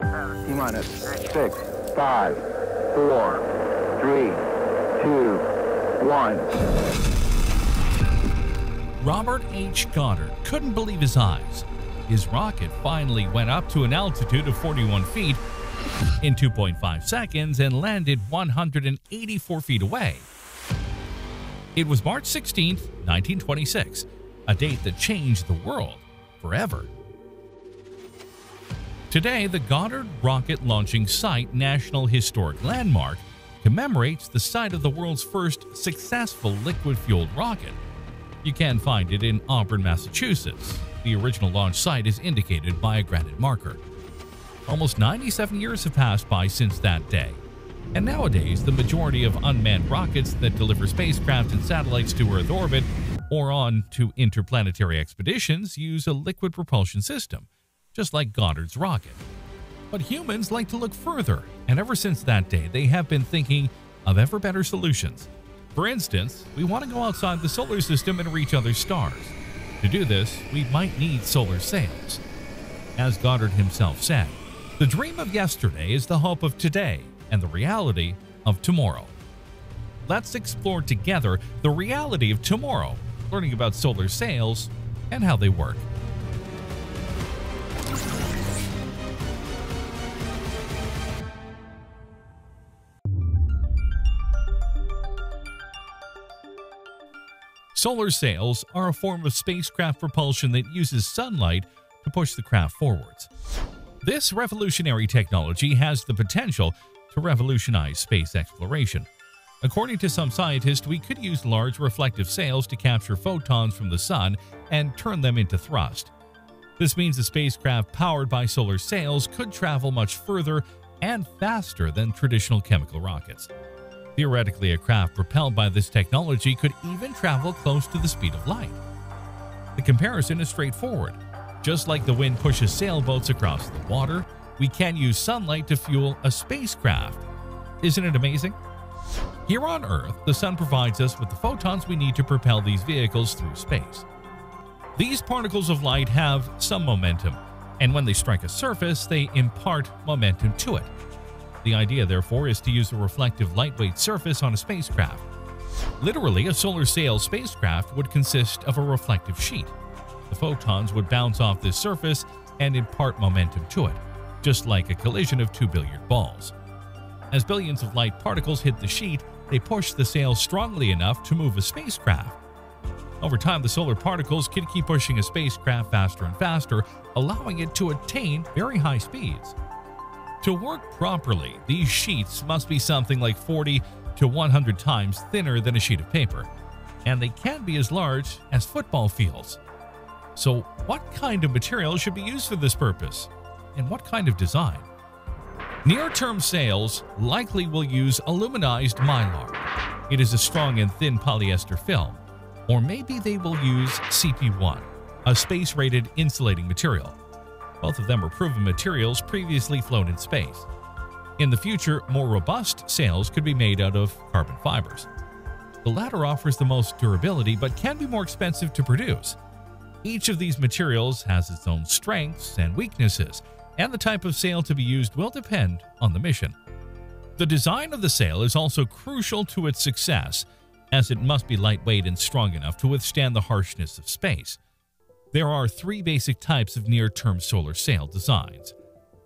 T-minus 6, 5, 4, 3, 2, 1. Robert H. Goddard couldn't believe his eyes. His rocket finally went up to an altitude of 41 feet in 2.5 seconds and landed 184 feet away. It was March 16, 1926, a date that changed the world forever. Today, the Goddard Rocket Launching Site National Historic Landmark commemorates the site of the world's first successful liquid-fueled rocket. You can find it in Auburn, Massachusetts. The original launch site is indicated by a granite marker. Almost 97 years have passed by since that day, and nowadays the majority of unmanned rockets that deliver spacecraft and satellites to Earth orbit or on to interplanetary expeditions use a liquid propulsion system, just like Goddard's rocket. But humans like to look further, and ever since that day, they have been thinking of ever better solutions. For instance, we want to go outside the solar system and reach other stars. To do this, we might need solar sails. As Goddard himself said, "The dream of yesterday is the hope of today and the reality of tomorrow." Let's explore together the reality of tomorrow, learning about solar sails and how they work. Solar sails are a form of spacecraft propulsion that uses sunlight to push the craft forwards. This revolutionary technology has the potential to revolutionize space exploration. According to some scientists, we could use large reflective sails to capture photons from the sun and turn them into thrust. This means a spacecraft powered by solar sails could travel much further and faster than traditional chemical rockets. Theoretically, a craft propelled by this technology could even travel close to the speed of light. The comparison is straightforward. Just like the wind pushes sailboats across the water, we can use sunlight to fuel a spacecraft. Isn't it amazing? Here on Earth, the sun provides us with the photons we need to propel these vehicles through space. These particles of light have some momentum, and when they strike a surface, they impart momentum to it. The idea, therefore, is to use a reflective lightweight surface on a spacecraft. Literally, a solar sail spacecraft would consist of a reflective sheet. The photons would bounce off this surface and impart momentum to it, just like a collision of 2 billiard balls. As billions of light particles hit the sheet, they push the sail strongly enough to move a spacecraft. Over time, the solar particles can keep pushing a spacecraft faster and faster, allowing it to attain very high speeds. To work properly, these sheets must be something like 40 to 100 times thinner than a sheet of paper, and they can be as large as football fields. So what kind of material should be used for this purpose, and what kind of design? Near-term sails likely will use aluminized mylar. It is a strong and thin polyester film, or maybe they will use CP1, a space-rated insulating material. Both of them are proven materials previously flown in space. In the future, more robust sails could be made out of carbon fibers. The latter offers the most durability but can be more expensive to produce. Each of these materials has its own strengths and weaknesses, and the type of sail to be used will depend on the mission. The design of the sail is also crucial to its success, as it must be lightweight and strong enough to withstand the harshness of space. There are three basic types of near-term solar sail designs: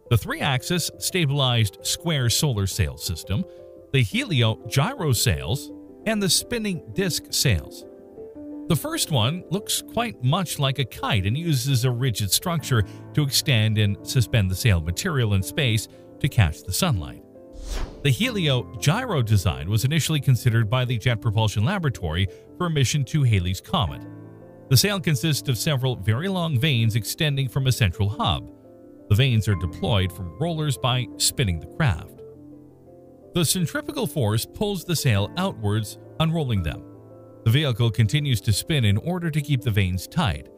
the three-axis stabilized square solar sail system, the helio-gyro sails, and the spinning disc sails. The first one looks quite much like a kite and uses a rigid structure to extend and suspend the sail material in space to catch the sunlight. The helio-gyro design was initially considered by the Jet Propulsion Laboratory for a mission to Halley's Comet. The sail consists of several very long vanes extending from a central hub. The vanes are deployed from rollers by spinning the craft. The centrifugal force pulls the sail outwards, unrolling them. The vehicle continues to spin in order to keep the vanes tight.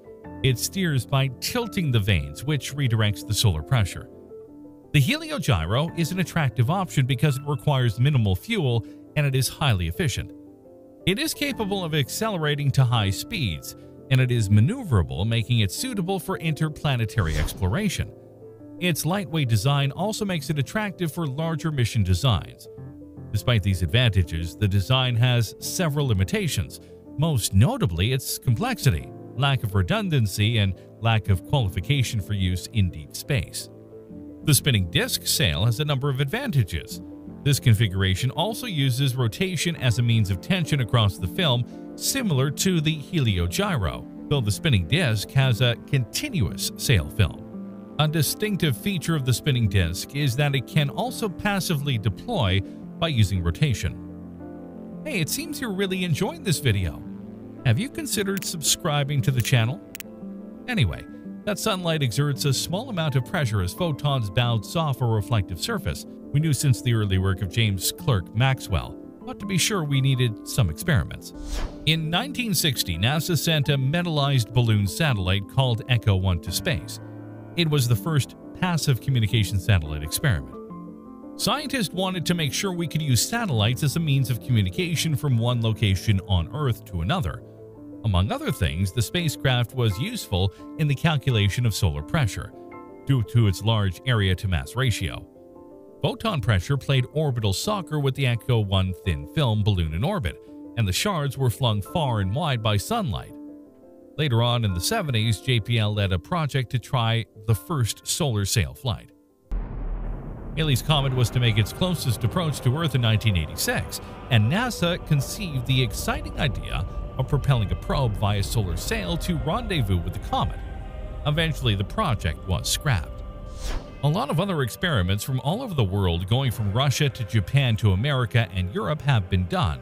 It steers by tilting the vanes, which redirects the solar pressure. The heliogyro is an attractive option because it requires minimal fuel and it is highly efficient. It is capable of accelerating to high speeds, and it is maneuverable, making it suitable for interplanetary exploration. Its lightweight design also makes it attractive for larger mission designs. Despite these advantages, the design has several limitations, most notably its complexity, lack of redundancy, and lack of qualification for use in deep space. The spinning disk sail has a number of advantages. This configuration also uses rotation as a means of tension across the film, similar to the heliogyro, though the spinning disk has a continuous sail film. A distinctive feature of the spinning disk is that it can also passively deploy by using rotation. Hey, it seems you're really enjoying this video. Have you considered subscribing to the channel? Anyway, that sunlight exerts a small amount of pressure as photons bounce off a reflective surface. We knew since the early work of James Clerk Maxwell, but to be sure we needed some experiments. In 1960, NASA sent a metallized balloon satellite called Echo 1 to space. It was the first passive communication satellite experiment. Scientists wanted to make sure we could use satellites as a means of communication from one location on Earth to another. Among other things, the spacecraft was useful in the calculation of solar pressure, due to its large area-to-mass ratio. Photon pressure played orbital soccer with the Echo 1 thin film balloon in orbit, and the shards were flung far and wide by sunlight. Later on in the 70s, JPL led a project to try the first solar sail flight. Halley's Comet was to make its closest approach to Earth in 1986, and NASA conceived the exciting idea of propelling a probe via solar sail to rendezvous with the comet. Eventually, the project was scrapped. A lot of other experiments from all over the world, going from Russia to Japan to America and Europe, have been done.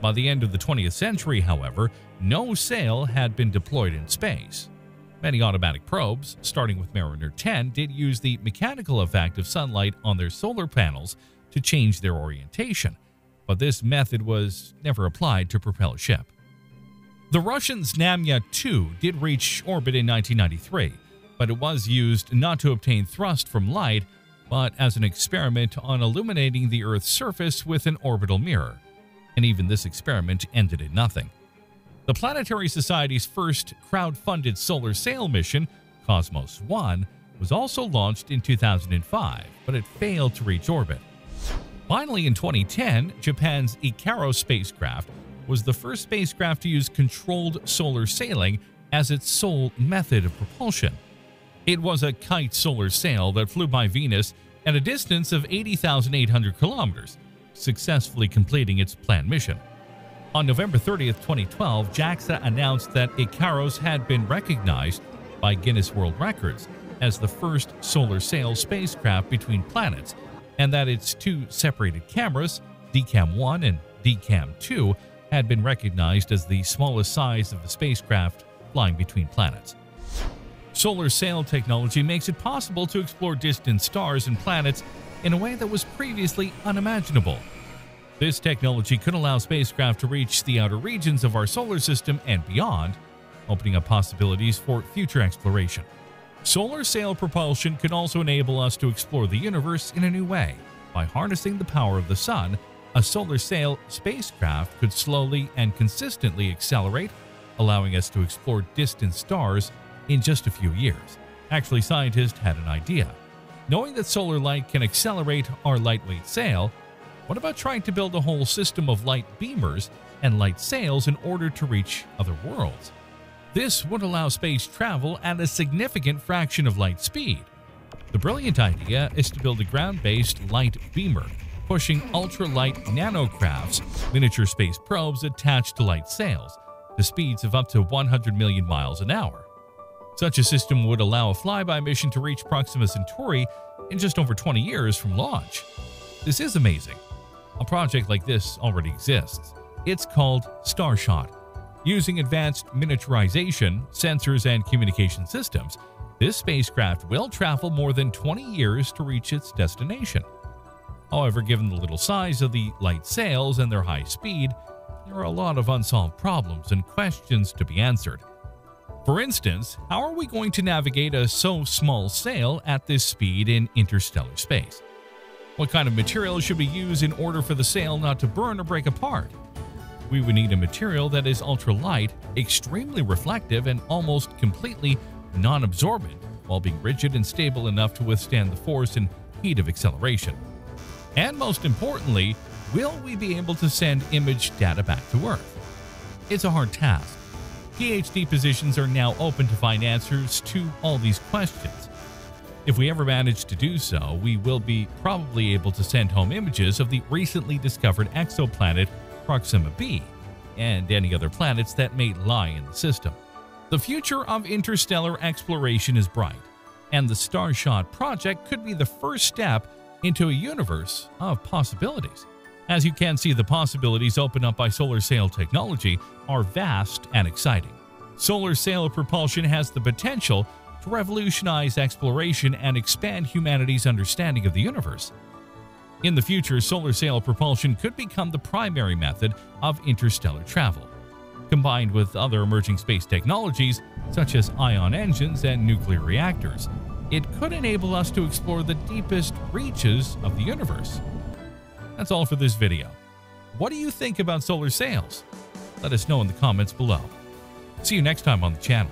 By the end of the 20th century, however, no sail had been deployed in space. Many automatic probes, starting with Mariner 10, did use the mechanical effect of sunlight on their solar panels to change their orientation, but this method was never applied to propel a ship. The Russian Znamya 2 did reach orbit in 1993, but it was used not to obtain thrust from light, but as an experiment on illuminating the Earth's surface with an orbital mirror. And even this experiment ended in nothing. The Planetary Society's first crowd-funded solar sail mission, Cosmos 1, was also launched in 2005, but it failed to reach orbit. Finally, in 2010, Japan's IKAROS spacecraft was the first spacecraft to use controlled solar sailing as its sole method of propulsion. It was a kite solar sail that flew by Venus at a distance of 80,800 kilometers, successfully completing its planned mission. On November 30th, 2012, JAXA announced that IKAROS had been recognized by Guinness World Records as the first solar sail spacecraft between planets, and that its two separated cameras, DCAM 1 and DCAM 2, had been recognized as the smallest size of a spacecraft flying between planets. Solar sail technology makes it possible to explore distant stars and planets in a way that was previously unimaginable. This technology could allow spacecraft to reach the outer regions of our solar system and beyond, opening up possibilities for future exploration. Solar sail propulsion could also enable us to explore the universe in a new way. By harnessing the power of the sun, a solar sail spacecraft could slowly and consistently accelerate, allowing us to explore distant stars in just a few years. Actually, scientists had an idea. Knowing that solar light can accelerate our lightweight sail, what about trying to build a whole system of light beamers and light sails in order to reach other worlds? This would allow space travel at a significant fraction of light speed. The brilliant idea is to build a ground-based light beamer, pushing ultralight nanocrafts, miniature space probes attached to light sails, to speeds of up to 100 million miles an hour. Such a system would allow a flyby mission to reach Proxima Centauri in just over 20 years from launch. This is amazing. A project like this already exists. It's called Starshot. Using advanced miniaturization, sensors, and communication systems, this spacecraft will travel more than 20 years to reach its destination. However, given the little size of the light sails and their high speed, there are a lot of unsolved problems and questions to be answered. For instance, how are we going to navigate a so small sail at this speed in interstellar space? What kind of material should we use in order for the sail not to burn or break apart? We would need a material that is ultralight, extremely reflective, and almost completely non-absorbent while being rigid and stable enough to withstand the force and heat of acceleration? And most importantly, will we be able to send image data back to Earth? It's a hard task. PhD positions are now open to find answers to all these questions. If we ever manage to do so, we will be probably able to send home images of the recently discovered exoplanet Proxima b and any other planets that may lie in the system. The future of interstellar exploration is bright, and the Starshot project could be the first step into a universe of possibilities. As you can see, the possibilities opened up by solar sail technology are vast and exciting. Solar sail propulsion has the potential to revolutionize exploration and expand humanity's understanding of the universe. In the future, solar sail propulsion could become the primary method of interstellar travel. Combined with other emerging space technologies, such as ion engines and nuclear reactors, it could enable us to explore the deepest reaches of the universe. That's all for this video. What do you think about solar sails? Let us know in the comments below. See you next time on the channel.